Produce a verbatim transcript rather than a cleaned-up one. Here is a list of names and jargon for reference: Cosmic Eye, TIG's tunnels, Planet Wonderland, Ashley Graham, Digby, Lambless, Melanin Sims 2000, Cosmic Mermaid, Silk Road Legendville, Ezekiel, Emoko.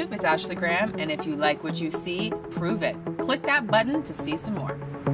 YouTube, it's Ashley Graham, and if you like what you see, prove it. Click that button to see some more.